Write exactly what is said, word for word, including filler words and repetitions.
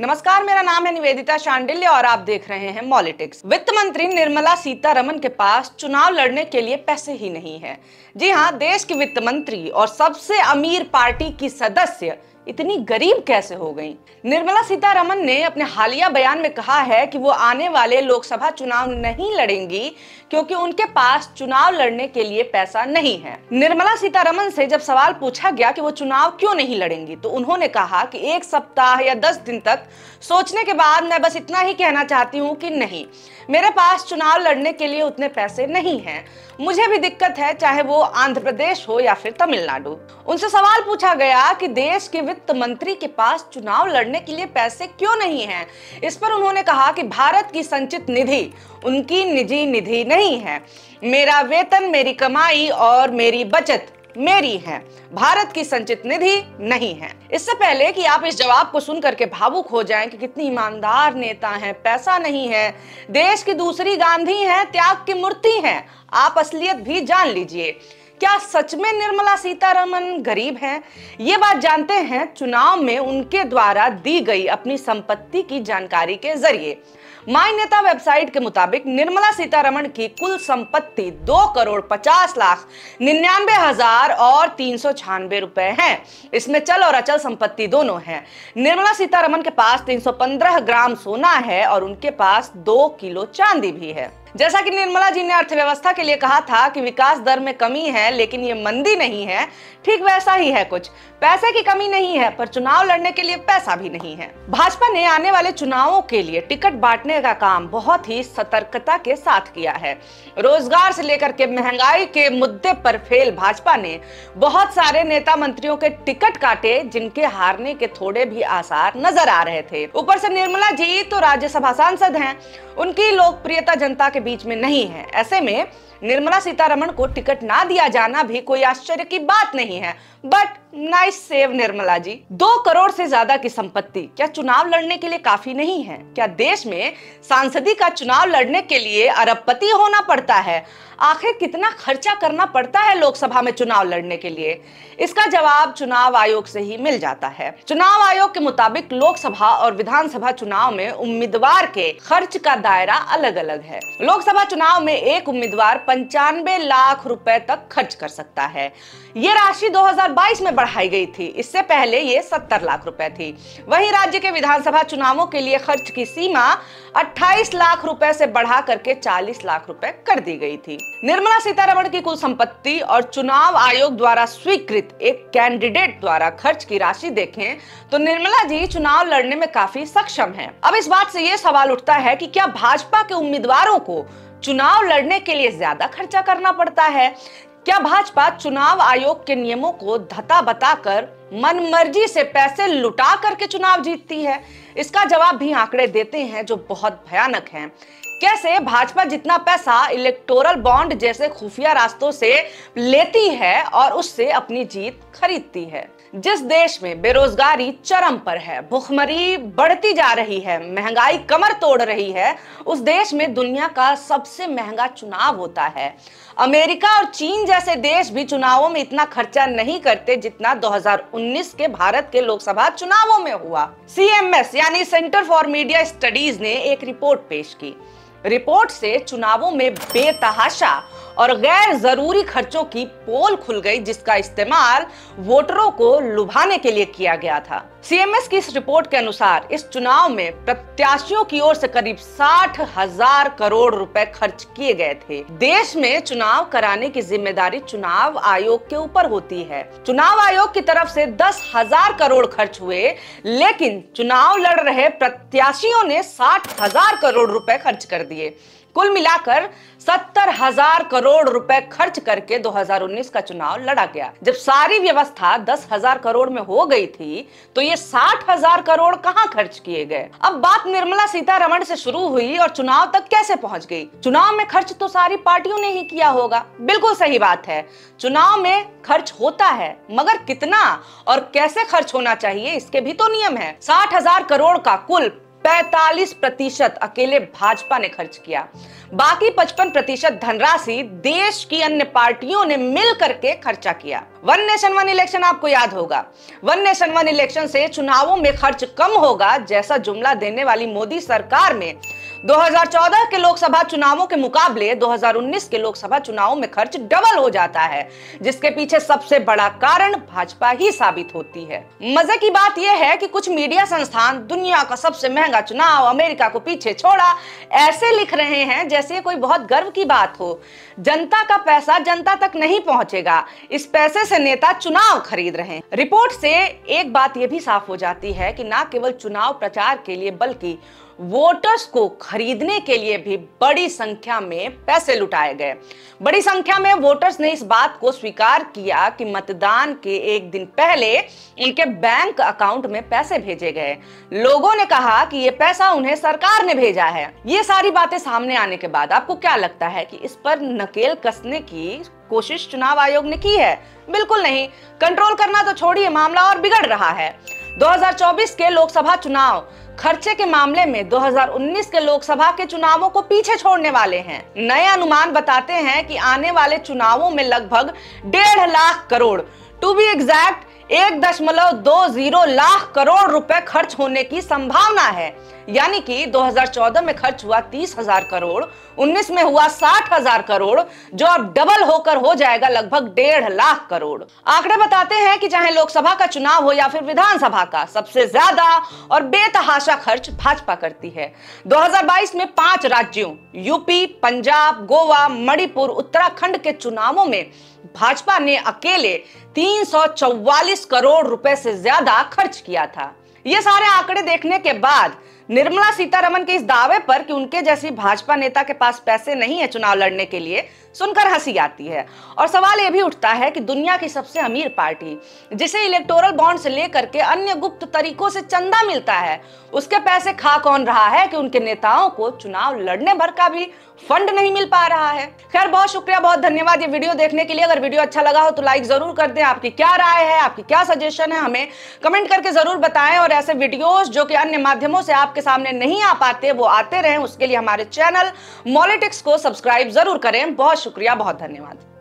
नमस्कार, मेरा नाम है निवेदिता शांडिल्य और आप देख रहे हैं मोलिटिक्स। वित्त मंत्री निर्मला सीतारमण के पास चुनाव लड़ने के लिए पैसे ही नहीं है। जी हाँ, देश की वित्त मंत्री और सबसे अमीर पार्टी की सदस्य इतनी गरीब कैसे हो गईं? निर्मला सीतारमण ने अपने हालिया बयान में कहा है कि वो आने वाले लोकसभा चुनाव नहीं लड़ेंगी क्योंकि उनके पास चुनाव लड़ने के लिए पैसा नहीं है। निर्मला सीतारमण से जब सवाल पूछा गया कि वो चुनाव क्यों नहीं लड़ेंगी, तो उन्होंने कहा कि एक सप्ताह या दस दिन तक सोचने के बाद मैं बस इतना ही कहना चाहती हूँ कि नहीं, मेरे पास चुनाव लड़ने के लिए उतने पैसे नहीं है। मुझे भी दिक्कत है, चाहे वो आंध्र प्रदेश हो या फिर तमिलनाडु। उनसे सवाल पूछा गया कि देश के वित्त मंत्री के पास चुनाव लड़ने के लिए पैसे क्यों नहीं हैं? इस पर उन्होंने कहा कि भारत की संचित निधि उनकी निजी निधि नहीं है। मेरा वेतन, मेरी कमाई और मेरी बचत मेरी है, भारत की संचित निधि नहीं है। इससे पहले कि आप इस जवाब को सुनकर के भावुक हो जाएं कि कितनी ईमानदार नेता हैं, पैसा नहीं है, देश की दूसरी गांधी है, त्याग की मूर्ति है, आप असलियत भी जान लीजिए। क्या सच में निर्मला सीतारमण गरीब हैं? ये बात जानते हैं चुनाव में उनके द्वारा दी गई अपनी संपत्ति की जानकारी के जरिए। माय नेता वेबसाइट के मुताबिक निर्मला सीतारमण की कुल संपत्ति दो करोड़ पचास लाख निन्यानवे हजार और तीन सौ छियानवे रुपए है। इसमें चल और अचल संपत्ति दोनों है। निर्मला सीतारमण के पास तीन सौ पंद्रह ग्राम सोना है और उनके पास दो किलो चांदी भी है। जैसा कि निर्मला जी ने अर्थव्यवस्था के लिए कहा था कि विकास दर में कमी है, लेकिन ये मंदी नहीं है। ठीक वैसा ही है, कुछ पैसे की कमी नहीं है, पर चुनाव लड़ने के लिए पैसा भी नहीं है। भाजपा ने आने वाले चुनावों के लिए टिकट बांटने का काम बहुत ही सतर्कता के साथ किया है। रोजगार से लेकर के महंगाई के मुद्दे पर फेल भाजपा ने बहुत सारे नेता मंत्रियों के टिकट काटे, जिनके हारने के थोड़े भी आसार नजर आ रहे थे। ऊपर से निर्मला जी तो राज्यसभा सांसद है, उनकी लोकप्रियता जनता के बीच में नहीं है। ऐसे में निर्मला सीतारमण को टिकट ना दिया जाना भी कोई आश्चर्य की बात नहीं है। But nice save Nirmala ji. दो करोड़ से ज्यादा की संपत्ति क्या चुनाव लड़ने के लिए काफी नहीं है? क्या देश में सांसदी का चुनाव लड़ने के लिए अरबपति होना पड़ता है? आखिर कितना खर्चा करना पड़ता है लोकसभा में चुनाव लड़ने के लिए? इसका जवाब चुनाव आयोग से ही मिल जाता है। चुनाव आयोग के मुताबिक लोकसभा और विधानसभा चुनाव में उम्मीदवार के खर्च का दायरा अलग अलग है। लोकसभा चुनाव में एक उम्मीदवार पंचानवे लाख रुपए तक खर्च कर सकता है। ये राशि दो हजार बाईस में बढ़ाई गई थी, इससे पहले ये सत्तर लाख रुपए थी। वहीं राज्य के विधानसभा चुनावों के लिए खर्च की सीमा अट्ठाईस लाख रुपए से बढ़ा करके चालीस लाख रुपए कर दी गई थी। निर्मला सीतारमण की कुल संपत्ति और चुनाव आयोग द्वारा स्वीकृत एक कैंडिडेट द्वारा खर्च की राशि देखें तो निर्मला जी चुनाव लड़ने में काफी सक्षम हैं। अब इस बात से ये सवाल उठता है कि क्या भाजपा के उम्मीदवारों को चुनाव लड़ने के लिए ज्यादा खर्चा करना पड़ता है? क्या भाजपा चुनाव आयोग के नियमों को धता बताकर मनमर्जी से पैसे लुटा करके चुनाव जीतती है? इसका जवाब भी आंकड़े देते हैं जो बहुत भयानक हैं। कैसे भाजपा जितना पैसा इलेक्टोरल बॉन्ड जैसे खुफिया रास्तों से लेती है और उससे अपनी जीत खरीदती है। जिस देश में बेरोजगारी चरम पर है, भुखमरी बढ़ती जा रही है, महंगाई कमर तोड़ रही है, उस देश में दुनिया का सबसे महंगा चुनाव होता है। अमेरिका और चीन जैसे देश भी चुनावों में इतना खर्चा नहीं करते जितना दो हजार उन्नीस के भारत के लोकसभा चुनावों में हुआ। सी एम एस यानी सेंटर फॉर मीडिया स्टडीज ने एक रिपोर्ट पेश की। रिपोर्ट से चुनावों में बेतहाशा और गैर जरूरी खर्चों की पोल खुल गई, जिसका इस्तेमाल वोटरों को लुभाने के लिए किया गया था। सी एम एस की इस रिपोर्ट के अनुसार इस चुनाव में प्रत्याशियों की ओर से करीब साठ हजार करोड़ रुपए खर्च किए गए थे। देश में चुनाव कराने की जिम्मेदारी चुनाव आयोग के ऊपर होती है। चुनाव आयोग की तरफ से दस हजार करोड़ खर्च हुए, लेकिन चुनाव लड़ रहे प्रत्याशियों ने साठ हजार करोड़ रुपए खर्च कर दिए। कुल मिलाकर सत्तर हजार करोड़ रुपए खर्च करके दो हजार उन्नीस का चुनाव लड़ा गया। जब सारी व्यवस्था दस हजार करोड़ में हो गई थी तो ये साठ हजार करोड़ कहाँ खर्च किए गए? अब बात निर्मला सीतारमण से शुरू हुई और चुनाव तक कैसे पहुँच गई? चुनाव में खर्च तो सारी पार्टियों ने ही किया होगा। बिल्कुल सही बात है, चुनाव में खर्च होता है, मगर कितना और कैसे खर्च होना चाहिए इसके भी तो नियम है। साठ हजार करोड़ का कुल पैंतालीस प्रतिशत अकेले भाजपा ने खर्च किया। बाकी पचपन प्रतिशत धनराशि देश की अन्य पार्टियों ने मिल करके खर्चा किया। वन नेशन वन इलेक्शन आपको याद होगा, वन नेशन वन इलेक्शन से चुनावों में खर्च कम होगा जैसा जुमला देने वाली मोदी सरकार में दो हज़ार चौदह के लोकसभा चुनावों के मुकाबले दो हज़ार उन्नीस के लोकसभा चुनावों में खर्च डबल हो जाता है, जिसके पीछे सबसे बड़ा कारण भाजपा ही साबित होती है। मजे की बात यह है कि कुछ मीडिया संस्थान दुनिया का सबसे महंगा चुनाव अमेरिका को पीछे छोड़ा ऐसे लिख रहे हैं जैसे कोई बहुत गर्व की बात हो। जनता का पैसा जनता तक नहीं पहुंचेगा, इस पैसे से नेता चुनाव खरीद रहे हैं। रिपोर्ट से एक बात यह भी साफ हो जाती है कि न केवल चुनाव प्रचार के लिए बल्कि वोटर्स को खरीदने के लिए भी बड़ी संख्या में पैसे लुटाए गए। बड़ी संख्या में वोटर्स ने इस बात को स्वीकार किया कि मतदान के एक दिन पहले उनके बैंक अकाउंट में पैसे भेजे गए। लोगों ने कहा कि ये पैसा उन्हें सरकार ने भेजा है। ये सारी बातें सामने आने के बाद आपको क्या लगता है कि इस पर नकेल कसने की कोशिश चुनाव आयोग ने की है? बिल्कुल नहीं। कंट्रोल करना तो छोड़िए, मामला और बिगड़ रहा है। दो हज़ार चौबीस के लोकसभा चुनाव खर्चे के मामले में दो हज़ार उन्नीस के लोकसभा के चुनावों को पीछे छोड़ने वाले हैं। नए अनुमान बताते हैं कि आने वाले चुनावों में लगभग डेढ़ lakh crore, to be exact एक दशमलव दो जीरो लाख करोड़ रुपए खर्च होने की संभावना है। यानी कि दो हज़ार चौदह में खर्च हुआ तीस हज़ार करोड़, उन्नीस में हुआ साठ हज़ार करोड़, जो अब डबल होकर हो जाएगा लगभग डेढ़ लाख करोड़। आंकड़े बताते हैं कि चाहे लोकसभा का चुनाव हो या फिर विधानसभा का, सबसे ज्यादा और बेतहाशा खर्च भाजपा करती है। दो हज़ार बाईस में पांच राज्यों यूपी, पंजाब, गोवा, मणिपुर, उत्तराखंड के चुनावों में भाजपा ने अकेले तीन सौ चौवालीस करोड़ रुपए से ज्यादा खर्च किया था। ये सारे आंकड़े देखने के बाद निर्मला सीतारमण के इस दावे पर कि उनके जैसी भाजपा नेता के पास पैसे नहीं है चुनाव लड़ने के लिए सुनकर हंसी आती है। और सवाल यह भी उठता है कि दुनिया की सबसे अमीर पार्टी, जिसे इलेक्टोरल बॉन्ड से लेकर के अन्य गुप्त तरीकों से चंदा मिलता है, उसके पैसे खा कौन रहा है कि उनके नेताओं को चुनाव लड़ने भर का भी फंड नहीं मिल पा रहा है। खैर, बहुत शुक्रिया, बहुत धन्यवाद ये वीडियो देखने के लिए। अगर वीडियो अच्छा लगा हो तो लाइक जरूर कर दें। आपकी क्या राय है, आपकी क्या सजेशन है, हमें कमेंट करके जरूर बताएं। और ऐसे वीडियोस जो कि अन्य माध्यमों से आपके सामने नहीं आ पाते वो आते रहें, उसके लिए हमारे चैनल मोलिटिक्स को सब्सक्राइब जरूर करें। बहुत शुक्रिया, बहुत धन्यवाद।